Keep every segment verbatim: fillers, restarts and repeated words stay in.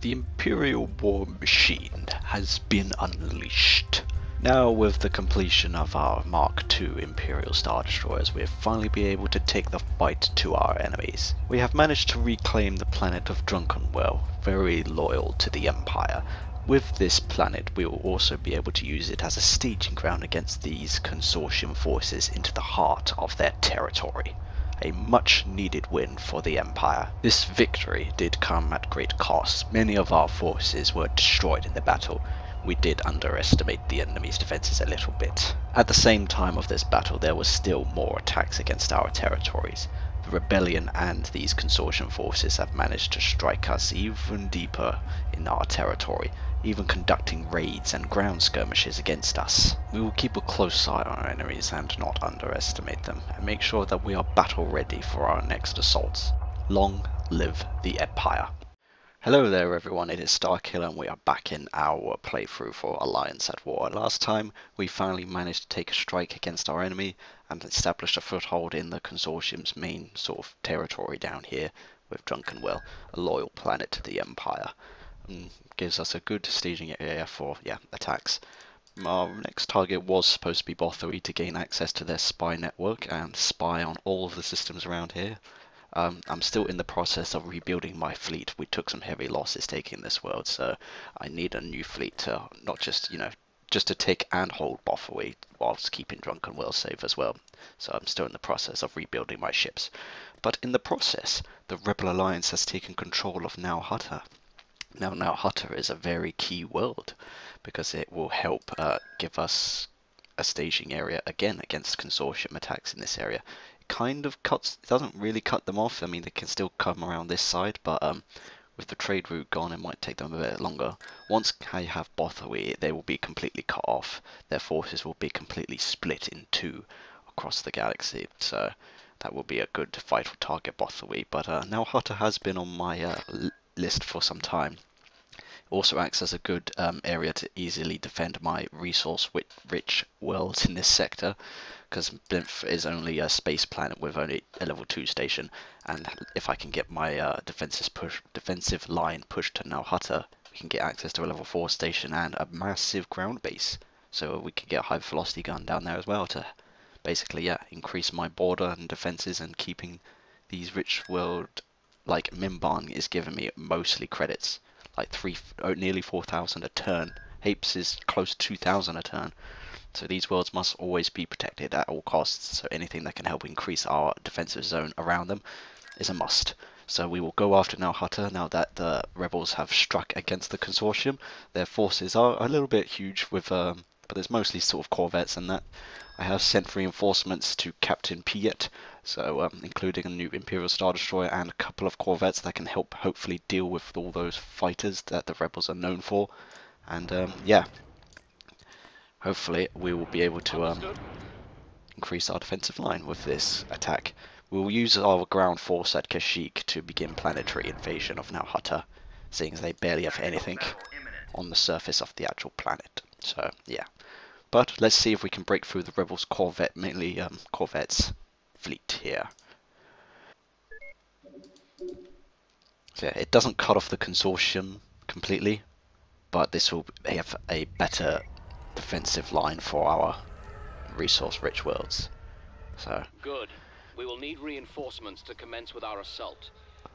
the Imperial War Machine has been unleashed. Now, with the completion of our Mark two Imperial Star Destroyers, we've finally been able to take the fight to our enemies. We have managed to reclaim the planet of Drunkenwell, very loyal to the Empire. With this planet, we will also be able to use it as a staging ground against these consortium forces into the heart of their territory. A much needed win for the Empire. This victory did come at great cost. Many of our forces were destroyed in the battle. We did underestimate the enemy's defenses a little bit. At the same time of this battle, there was still more attacks against our territories. The rebellion and these consortium forces have managed to strike us even deeper in our territory, even conducting raids and ground skirmishes against us. We will keep a close eye on our enemies and not underestimate them, and make sure that we are battle ready for our next assaults. Long live the Empire! Hello there everyone, it is Starkiller and we are back in our playthrough for Alliance at War. Last time we finally managed to take a strike against our enemy and establish a foothold in the consortium's main sort of territory down here with Drunkenwell, a loyal planet to the Empire. And gives us a good staging area for, yeah, attacks. Our next target was supposed to be Bothawui to gain access to their spy network and spy on all of the systems around here. Um, I'm still in the process of rebuilding my fleet. We took some heavy losses taking this world, so I need a new fleet to not just, you know, just to take and hold Bothawui whilst keeping Drunkenwell safe as well. So I'm still in the process of rebuilding my ships. But in the process, the Rebel Alliance has taken control of Nal Hutta. Now, Nal Hutta is a very key world because it will help uh, give us a staging area again against consortium attacks in this area. Kind of cuts, it doesn't really cut them off. I mean, they can still come around this side, but um, with the trade route gone, it might take them a bit longer. Once I have Bothawui, they will be completely cut off. Their forces will be completely split in two across the galaxy, so that will be a good vital target, Bothawui. But uh, Nal Hutta has been on my uh, list for some time. Also acts as a good um, area to easily defend my resource-rich worlds in this sector, because Blimph is only a space planet with only a level two station, and if I can get my uh, defensive, push, defensive line pushed to Nal Hutta, we can get access to a level four station and a massive ground base, so we can get a high-velocity gun down there as well to basically yeah, increase my border and defenses and keeping these rich world, like Mimban is giving me mostly credits. Like three, oh, nearly four thousand a turn. Hapes is close to two thousand a turn. So these worlds must always be protected at all costs. So anything that can help increase our defensive zone around them is a must. So we will go after Nal Hutta now that the rebels have struck against the consortium. Their forces are a little bit huge, with, um, but there's mostly sort of corvettes and that. I have sent reinforcements to Captain Piet, so um, including a new Imperial Star Destroyer and a couple of corvettes that can help hopefully deal with all those fighters that the rebels are known for. And um, yeah, hopefully we will be able to um, increase our defensive line with this attack. We'll use our ground force at Kashyyyk to begin planetary invasion of Nal Hutta, seeing as they barely have anything on the surface of the actual planet. So yeah. But let's see if we can break through the Rebels' Corvette, mainly um, Corvette's fleet here. So yeah, it doesn't cut off the consortium completely, but this will have a better defensive line for our resource-rich worlds. So good. We will need reinforcements to commence with our assault.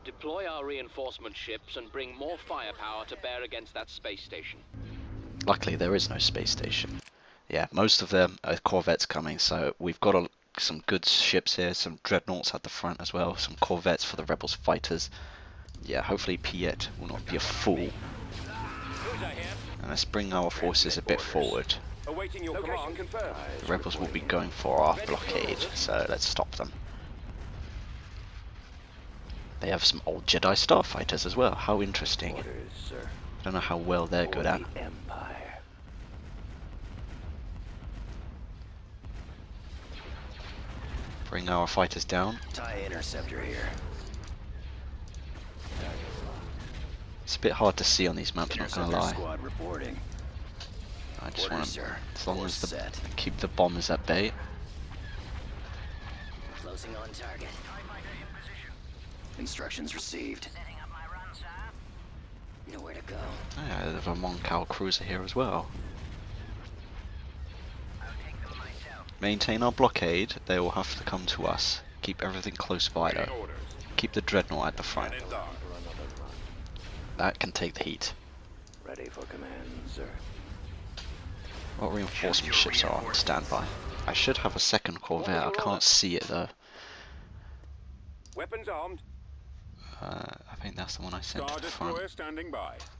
Deploy our reinforcement ships and bring more firepower to bear against that space station. Luckily, there is no space station. Yeah, most of them are corvettes coming, so we've got a, some good ships here, some dreadnoughts at the front as well, some corvettes for the rebels' fighters. Yeah, hopefully Piet will not be a fool. And let's bring our forces a bit forward. The rebels will be going for our blockade, so let's stop them. They have some old Jedi Starfighters as well, how interesting. I don't know how well they're good at. Bring our fighters down. TIE interceptor here. It's a bit hard to see on these maps, not gonna lie. I just want to, as long as the, keep the bombers at bay. Closing on target. Instructions received. Nowhere to go. Yeah, there's a Mon Cal cruiser here as well. Maintain our blockade, they will have to come to us. Keep everything close by though. Keep the dreadnought at the front. That can take the heat. Ready for command, sir. Well, reinforcement ships are on standby. I should have a second corvette, I can't see it though. Weapons armed. Uh, I think that's the one I sent to the front.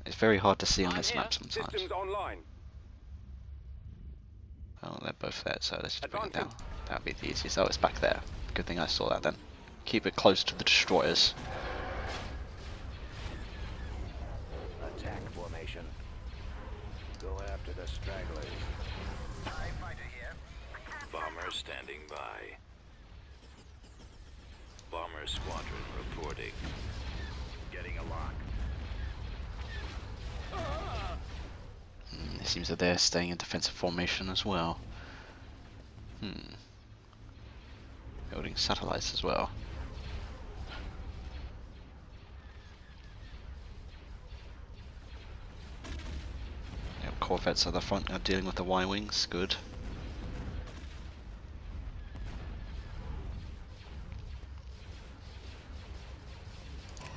It's very hard to see on this map sometimes. Oh, they're both there, so let's just bring it down. That'd be the easiest. Oh, it's back there. Good thing I saw that then. Keep it close to the destroyers. Attack formation. Go after the stragglers. TIE fighter here. Bomber standing by. Bomber squadron reporting. Getting a lock. Ah! It seems that they're staying in defensive formation as well. Hmm. Building satellites as well. Yep, corvettes at the front are dealing with the Y Wings, good.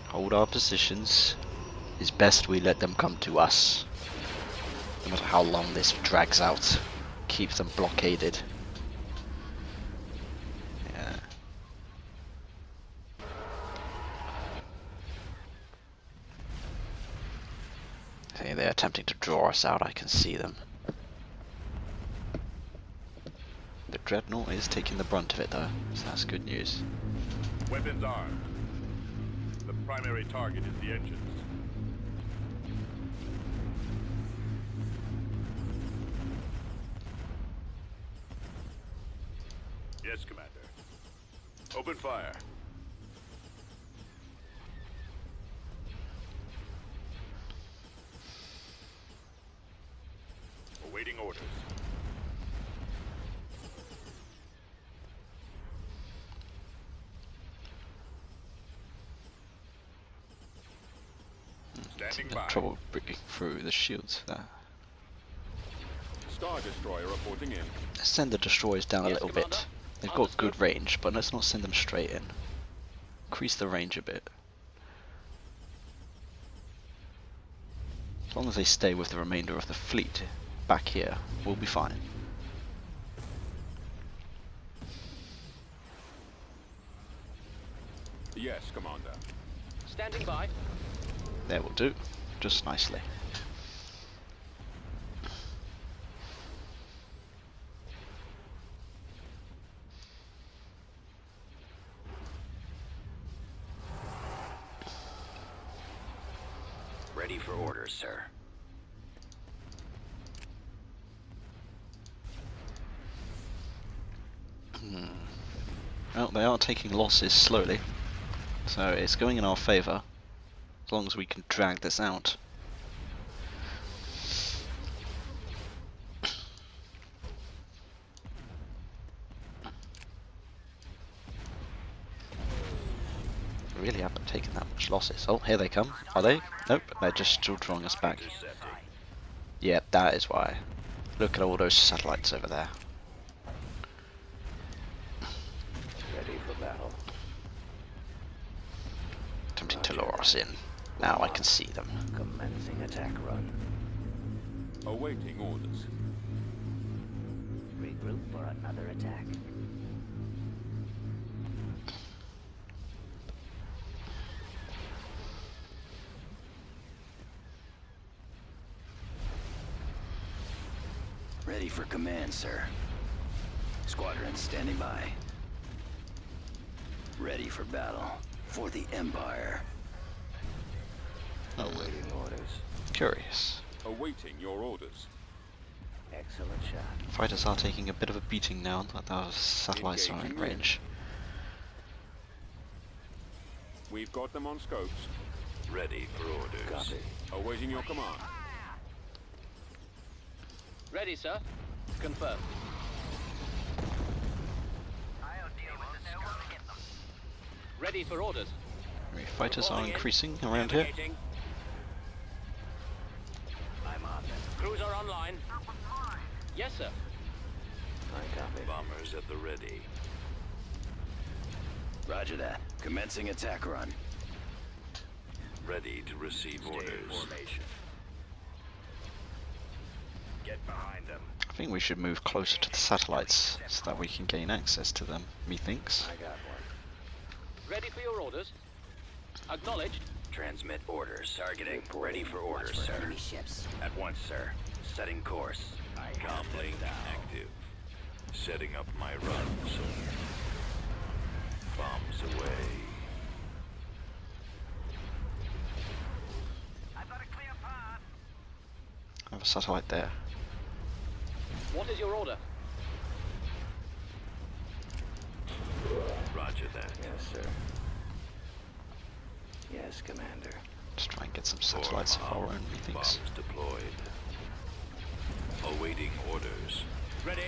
Hold our positions. It's best we let them come to us. No matter how long this drags out, keep them blockaded. Yeah. I think they're attempting to draw us out, I can see them. The dreadnought is taking the brunt of it though, so that's good news. Weapons armed. The primary target is the engines. Yes, Commander. Open fire. Awaiting orders. Standing by. Trouble breaking through the shields there. Star Destroyer reporting in. Let's send the destroyers down a little bit. They've got good range, but let's not send them straight in. Increase the range a bit. As long as they stay with the remainder of the fleet back here, we'll be fine. Yes, Commander. Standing by. There will do. Just nicely. Ready for orders, sir. Hmm. Well, they are taking losses slowly, so it's going in our favour, as long as we can drag this out. Really haven't taken that much losses. Oh, here they come. Are they? Nope, they're just still drawing us back. Yeah, that is why. Look at all those satellites over there. Ready for battle. Attempting to lure us in. Now I can see them. Commencing attack run. Awaiting orders. Regroup for another attack. Ready for command, sir. Squadron standing by. Ready for battle for the Empire. Awaiting orders. Curious. Awaiting your orders. Excellent shot. Fighters are taking a bit of a beating now that our satellites are in range. We've got them on scopes. Ready for orders. Copy. Awaiting your command. Ready, sir. Confirmed. I'll deal with the scope to get them. Ready for orders. Fighters are increasing around here. online. Yes, sir. I copy. Bombers at the ready. Roger that. Commencing attack run. Ready to receive Stay orders. Formation. Get behind them. I think we should move closer to the satellites so that we can gain access to them, methinks. I got one. Ready for your orders. Acknowledged. Transmit orders. Targeting. Ready for orders, for sir. Ships. At once, sir. Setting course. Comlink active. Setting up my run, sir. Bombs away. I've got a clear path. I have a satellite there. What is your order? Roger that. Yes, sir. Yes, Commander. Let's try and get some satellites of our own, methinks. Bombs deployed. Awaiting orders. Ready.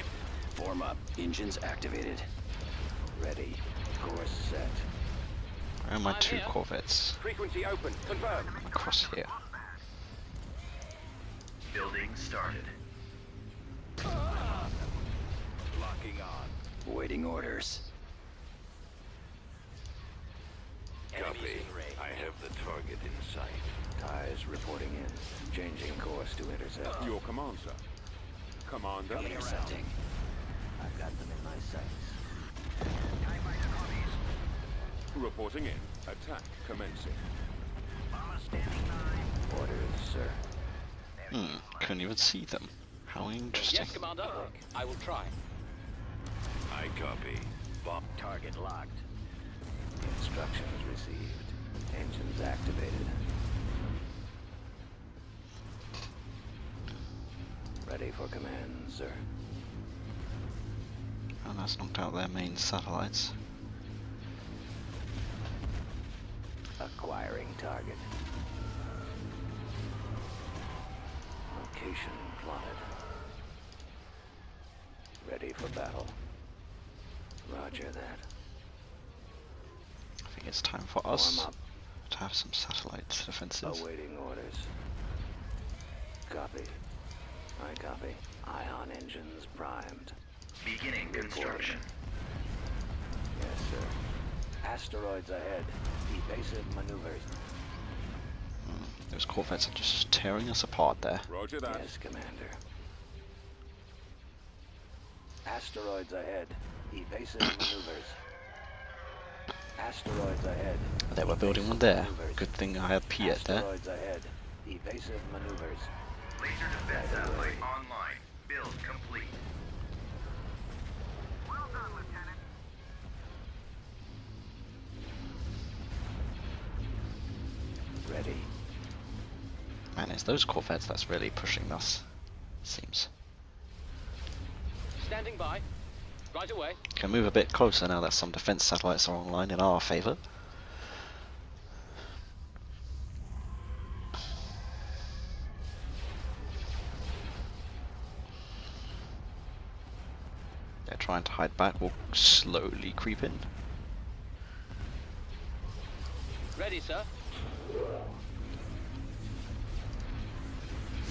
Form up. Engines activated. Ready. Course set. Where are my I'm two here. Corvettes? Frequency open. Confirm. Across here. Building started. Ah. Locking on. Waiting orders. Copy. I have the target in sight. Ties reporting in. Changing course to intercept. Your command, sir. Commander. Intercepting. I've got them in my sights. Tie fighter copies. Reporting in. Attack commencing. Bomber standing by. Orders, sir. Hmm. Couldn't even see them. How interesting. Yes, Commander. I will try. I copy. Bomb target locked. Instructions received. Engines activated. Ready for command, sir. Oh, that's knocked out their main satellites. Acquiring target. Location plotted. Ready for battle. Roger that. I think it's time for us to have some satellite defenses. Awaiting orders. Copy. I copy. Ion engines primed. Beginning construction. Yes, sir. Asteroids ahead. Evasive maneuvers. Mm, those corvettes are just tearing us apart there. Roger that. Yes, Commander. Asteroids ahead. Evasive maneuvers. Asteroids ahead. They were building one there. Maneuvers. Good thing I had Piet there. Asteroids ahead. Evasive maneuvers. Laser defense satellite online. Build complete. Well done, Lieutenant. Ready. Man, it's those corvettes that's really pushing us. Seems. Standing by. Right away. Can move a bit closer now that some defense satellites are online in our favor. They're trying to hide back. We'll slowly creep in. Ready, sir.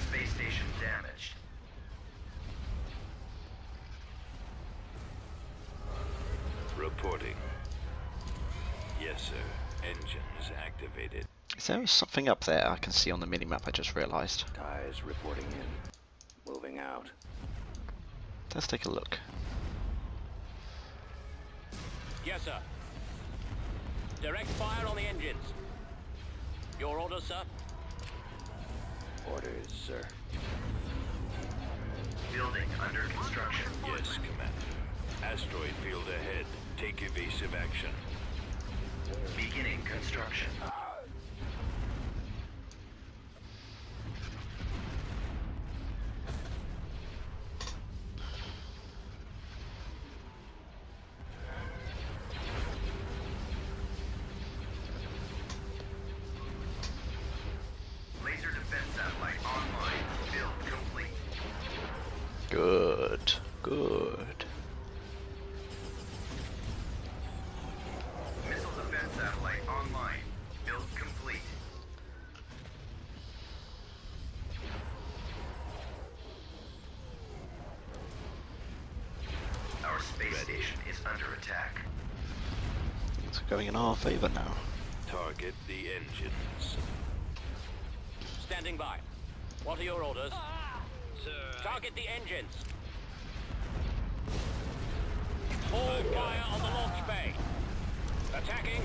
Space station damaged. Reporting. Yes, sir. Engines activated. Is there something up there I can see on the minimap? I just realized. Ties reporting in. Moving out. Let's take a look. Yes, sir. Direct fire on the engines. Your orders, sir. Orders, sir. Building under construction. Yes, Commander. Asteroid field ahead. Take evasive action. Beginning construction. Laser defense satellite online. Build complete. Good. Good. Missile defense satellite online. Build going in our favour now. Target the engines. Standing by. What are your orders? Ah, sir. Target the engines. All okay. Fire on the launch bay. Attacking.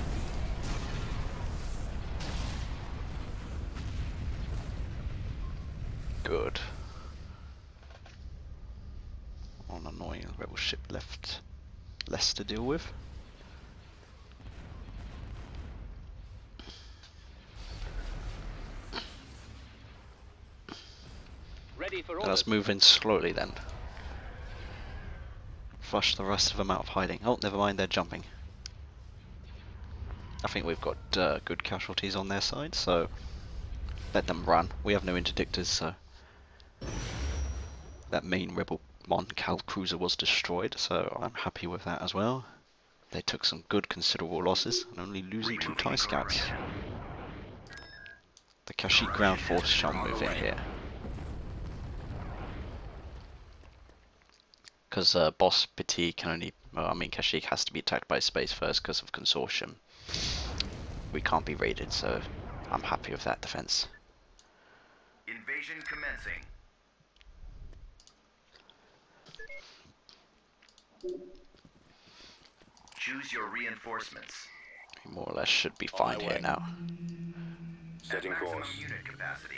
Good. One annoying rebel ship left. Less to deal with. Ready for orders. Let's move in slowly then. Flush the rest of them out of hiding. Oh, never mind, they're jumping. I think we've got uh, good casualties on their side, so let them run. We have no interdictors, so that main rebel Mon Cal cruiser was destroyed, so I'm happy with that as well. They took some good considerable losses and only losing two TIE scouts. The Kashyyyk ground force shall move in here. Because uh, Boss Petit can only, well, I mean Kashyyyk has to be attacked by space first because of consortium. We can't be raided, so I'm happy with that defense. Invasion commencing. Choose your reinforcements. We more or less should be fine here now. Setting course. Unit capacity.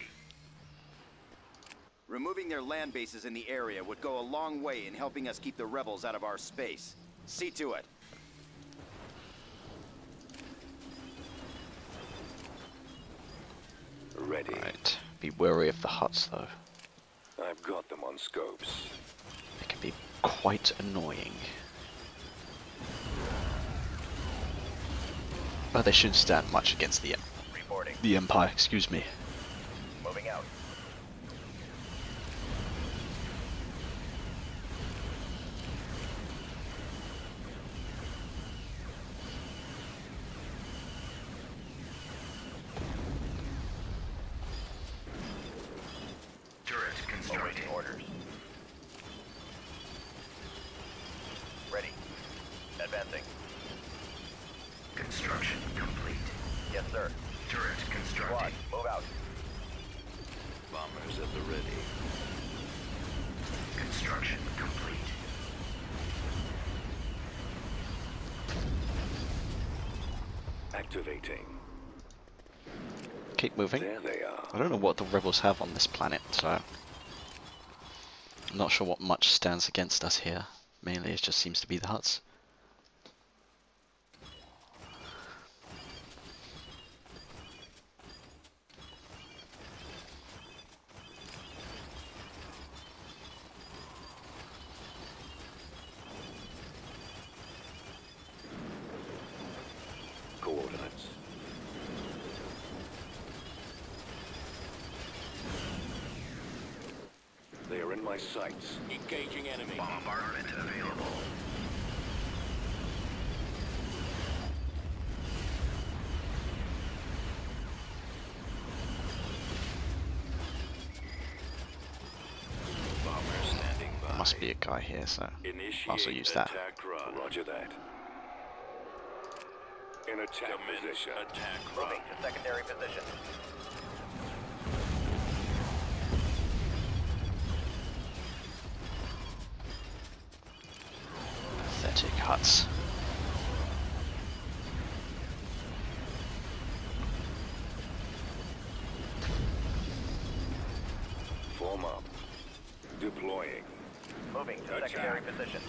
Removing their land bases in the area would go a long way in helping us keep the rebels out of our space. See to it. Ready. Right. Be wary of the huts, though. I've got them on scopes. They can be quite annoying. But they shouldn't stand much against the, Reporting. the Empire, excuse me. Moving out. Keep moving. There they are. I don't know what the rebels have on this planet, so I'm not sure what much stands against us here. Mainly it just seems to be the huts. Sites. Engaging enemy. Bombardment available. Bomber standing by. There must be a guy here, so I'll also use that. Run. Roger that. In attack Diminish position. Attack run. Moving to secondary position. Huts. Form up. Deploying. Moving to Attack. secondary position.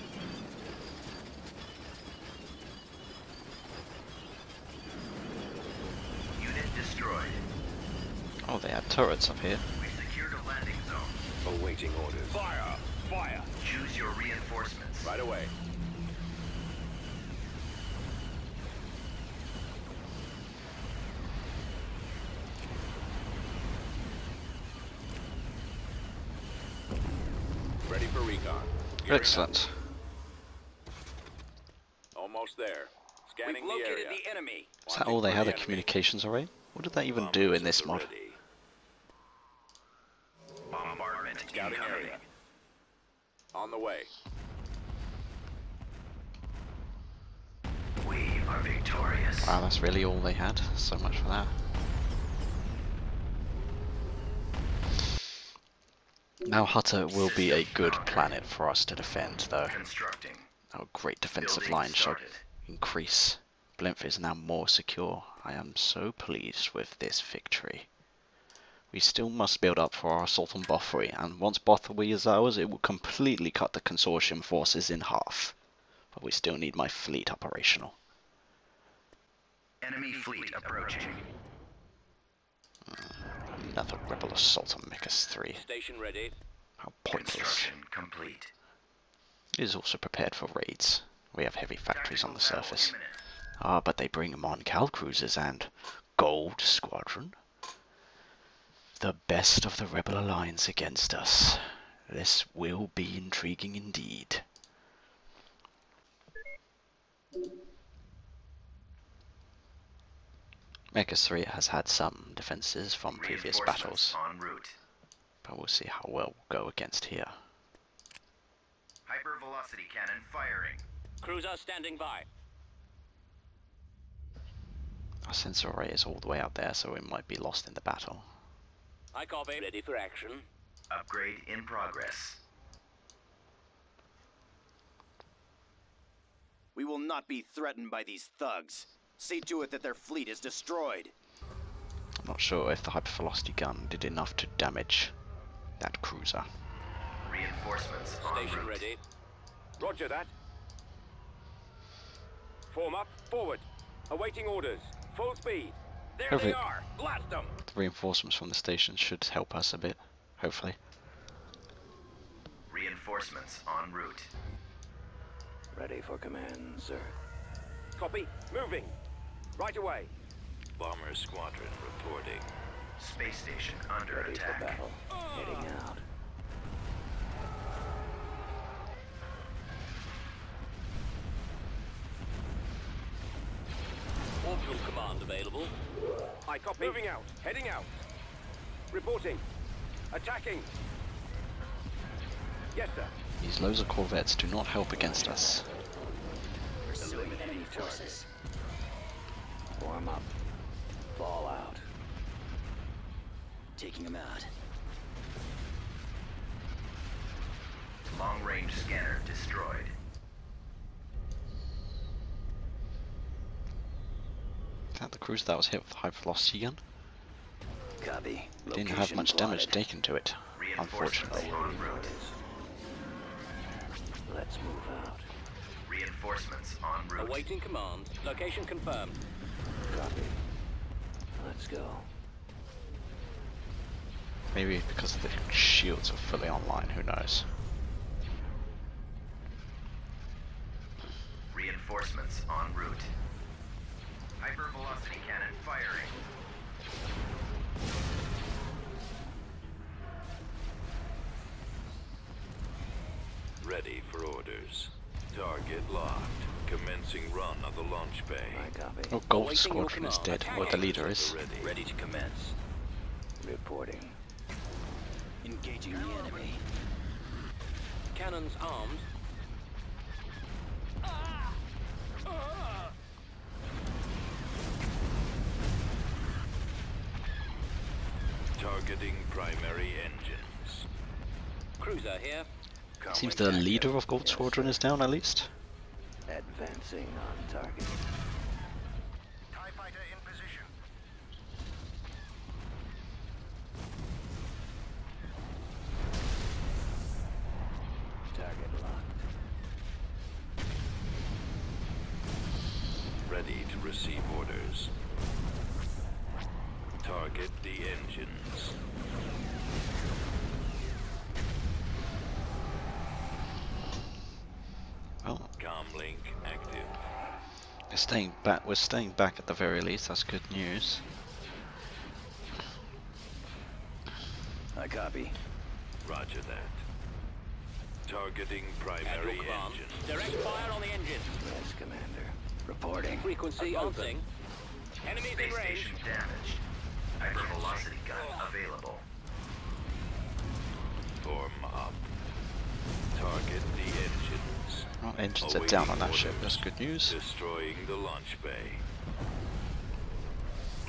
Unit destroyed. Oh, they have turrets up here. We secured a landing zone. Awaiting orders. Fire! Fire! Choose your reinforcements. Right away. Excellent. Almost there. Scanning We've located the, area. the enemy. Is that all they had? The communications array? What did that even Bombers do in this mod? Bombardment Scouting area. On the way. We are victorious. Wow, that's really all they had. So much for that. Nal Hutta will be a good planet for us to defend, though. Our great defensive line shall increase. Blimph is now more secure. I am so pleased with this victory. We still must build up for our assault on Bothawui, and once Bothawui is ours, it will completely cut the consortium forces in half. But we still need my fleet operational. Enemy fleet approaching. Another rebel assault on Mecha three. Station ready. How pointless. Complete. It is also prepared for raids. We have heavy factories on the surface. Ah, but they bring Mon Cal cruisers and Gold Squadron. The best of the Rebel Alliance against us. This will be intriguing indeed. Mecha three has had some defenses from previous battles, but we'll see how well we'll go against here. Hypervelocity cannon firing. Cruiser standing by. Our sensor array is all the way out there, so we might be lost in the battle. I copy. Ready for action. Upgrade in progress. We will not be threatened by these thugs. See to it that their fleet is destroyed. I'm not sure if the hypervelocity gun did enough to damage that cruiser. Reinforcements en route. Ready. Roger that. Form up, forward. Awaiting orders. Full speed. There Perfect. They are. Blast them. The reinforcements from the station should help us a bit, hopefully. Reinforcements en route. Ready for command, sir. Copy. Moving. Right away. Bomber squadron reporting. Space station under Ready attack. For battle. Uh. Heading out. Orbital command available. I copy. Moving out. Heading out. Reporting. Attacking. Yes, sir. These loser corvettes do not help against us. Eliminating forces. Warm up. Fall out. Taking them out. Long range scanner destroyed. Is that the cruiser that was hit with the high velocity gun? Copy. Didn't have much plotted. Damage taken to it, unfortunately. Let's move out. Reinforcements en route. Awaiting command. Location confirmed. Copy. Let's go. Maybe because the shields are fully online, who knows? Reinforcements en route. Hypervelocity cannon firing. Ready for orders. Target locked. Commencing run on the launch bay. I copy. Oh, Gold Awaiting Squadron is dead, or the leader is. Ready. Ready to commence. Reporting. Engaging the enemy. Cannons armed. Ah! Ah! Targeting primary engines. Cruiser here. It seems the leader of Gold Squadron is down at least. Advancing on target. TIE fighter in position. Target locked. Ready to receive orders. Target the engines. Link active. We're staying back. We're staying back at the very least. That's good news. I copy. Roger that. Targeting primary engine. Direct fire on the engine. Yes, Commander. Reporting. Frequency open. Enemy in range. Damage. Hypervelocity gun oh. available. Form up. Target the engine. Well, engines are down on that ship, that's good news. Destroying the launch bay.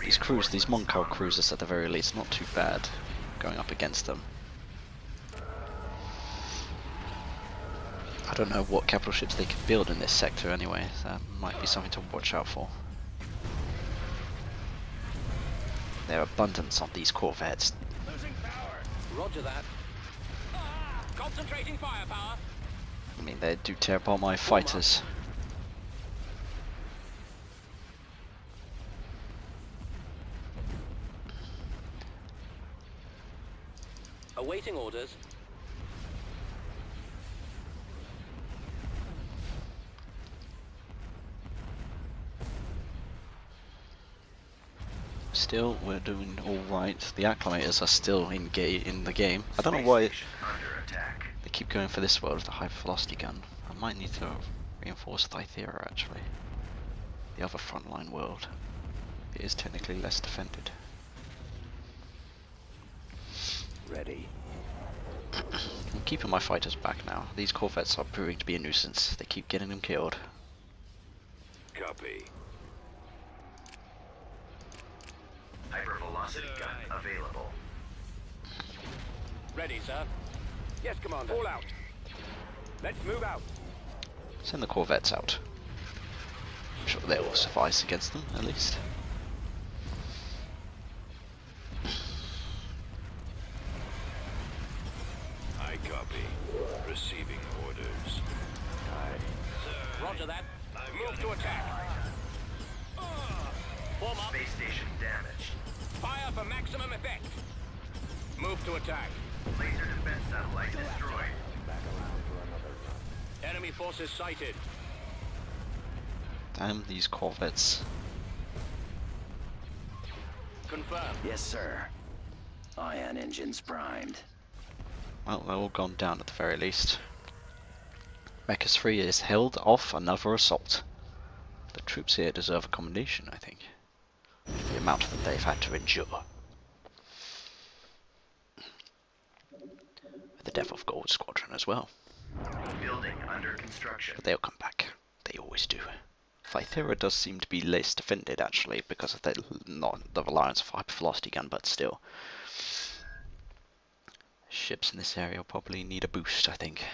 These cruisers, these Mon Cal cruisers at the very least, not too bad going up against them. I don't know what capital ships they could build in this sector anyway, so that might be something to watch out for. Their abundance on these corvettes. Losing power. Roger that. Ah, concentrating firepower. I mean, they do tear apart my fighters. Awaiting orders. Still, we're doing all right. The acclimators are still in ga in the game. I don't know why they keep going for this world with the high velocity gun. I might need to reinforce Fythera actually. The other frontline world. It is technically less defended. Ready. I'm keeping my fighters back now. These corvettes are proving to be a nuisance. They keep getting them killed. Copy. Hypervelocity gun available. Ready, sir. Yes, Commander. All out. Let's move out. Send the corvettes out. I'm sure they will suffice against them, at least. Sighted. Damn these corvettes. Confirmed. Yes, sir. Ion engines primed. Well, they're all gone down at the very least. Mecha three is held off another assault. The troops here deserve commendation, I think. The amount that they've had to endure. With the death of Gold Squadron as well. Building under construction. But they'll come back. They always do. Fythera does seem to be less defended actually because of the not the reliance of hypervelocity gun, but still. Ships in this area will probably need a boost, I think.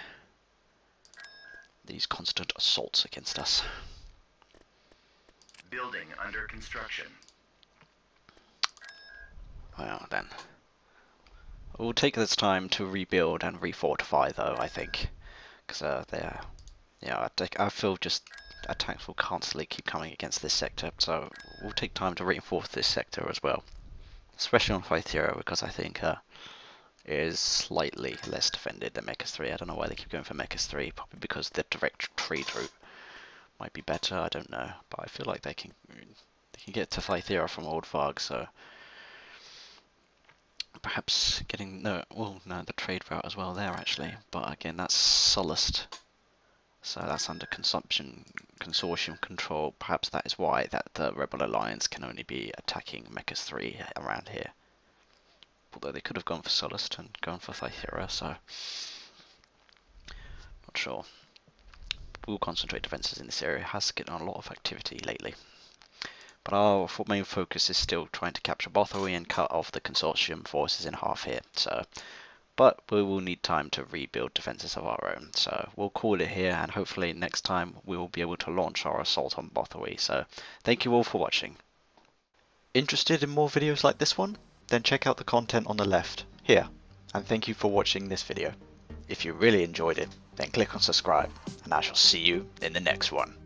These constant assaults against us. Building under construction. Well then. We'll take this time to rebuild and refortify though, I think. Because uh, they're, you know, I, I feel just attacks will constantly keep coming against this sector, so we'll take time to reinforce this sector as well, especially on Fythera, because I think uh, it is slightly less defended than Mecha three. I don't know why they keep going for Mecha three, probably because the direct trade route might be better. I don't know, but I feel like they can they can get to Fythera from Old Varg, so perhaps getting no, well, no, the trade route as well there actually, but again that's Solast, so that's under consumption consortium control. Perhaps that is why that the Rebel Alliance can only be attacking Mechas three around here. Although they could have gone for Solast and gone for Fythera, so not sure. We'll concentrate defences in this area. It has gotten on a lot of activity lately. But our main focus is still trying to capture Bothawui and cut off the consortium forces in half here. So, but we will need time to rebuild defences of our own. So we'll call it here, and hopefully next time we will be able to launch our assault on Bothawui. So thank you all for watching. Interested in more videos like this one? Then check out the content on the left here. And thank you for watching this video. If you really enjoyed it, then click on subscribe, and I shall see you in the next one.